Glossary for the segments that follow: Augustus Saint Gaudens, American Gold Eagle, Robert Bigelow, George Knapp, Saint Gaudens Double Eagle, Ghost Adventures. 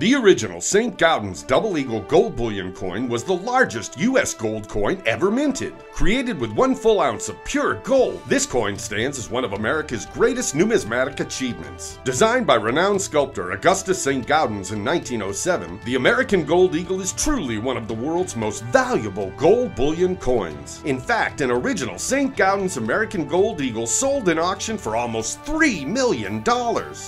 The original Saint Gaudens Double Eagle gold bullion coin was the largest U.S. gold coin ever minted. Created with 1 full ounce of pure gold, this coin stands as one of America's greatest numismatic achievements. Designed by renowned sculptor Augustus Saint Gaudens in 1907, the American Gold Eagle is truly one of the world's most valuable gold bullion coins. In fact, an original Saint Gaudens American Gold Eagle sold in auction for almost $3 million.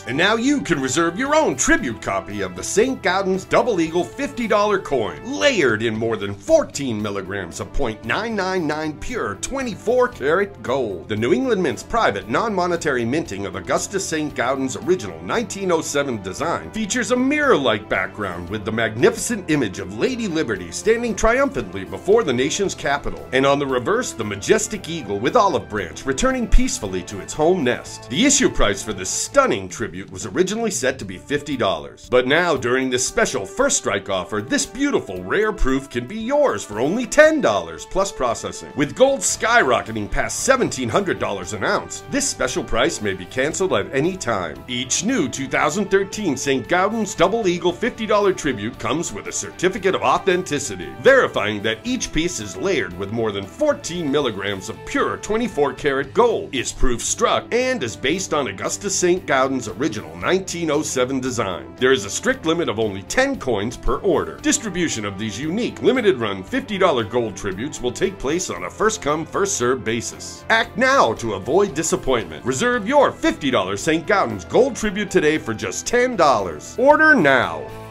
And now you can reserve your own tribute copy of the Saint Gaudens Double Eagle $50 coin, layered in more than 14 milligrams of .999 pure 24-karat gold. The New England Mint's private non-monetary minting of Augustus Saint Gaudens' original 1907 design features a mirror-like background with the magnificent image of Lady Liberty standing triumphantly before the nation's capital, and on the reverse, the majestic eagle with olive branch returning peacefully to its home nest. The issue price for this stunning tribute was originally set to be $50, but now during this special first strike offer, this beautiful rare proof can be yours for only $10 plus processing. With gold skyrocketing past $1,700 an ounce, this special price may be canceled at any time. Each new 2013 St. Gaudens Double Eagle $50 tribute comes with a certificate of authenticity, verifying that each piece is layered with more than 14 milligrams of pure 24-karat gold, is proof struck, and is based on Augustus St. Gaudens' original 1907 design. There is a strict limit of only 10 coins per order. Distribution of these unique limited-run $50 gold tributes will take place on a first-come, first-served basis. Act now to avoid disappointment. Reserve your $50 St. Gaudens gold tribute today for just $10. Order now!